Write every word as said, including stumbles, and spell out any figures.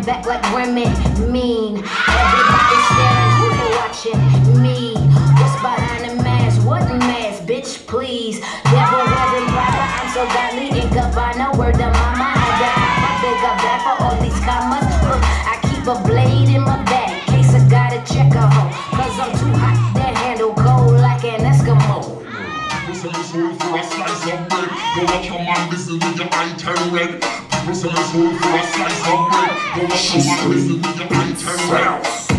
it back like women mean. Everybody staring, who they watching? Me. What's behind the mask? What mask? Bitch, please. Never wasn't proper. I'm so godly and Gabbana. Word of my mind. I got my bigger back for all these commas. Look, I keep a blade in my back. In case I gotta check a hoe. Cause I'm too hot. That handle cold like an Eskimo. People sell their soul for a slice of bread. Go watch her man, listen with your eye turn red. People sell their soul for a slice of bread. Go watch her man, listen with your eye turn red.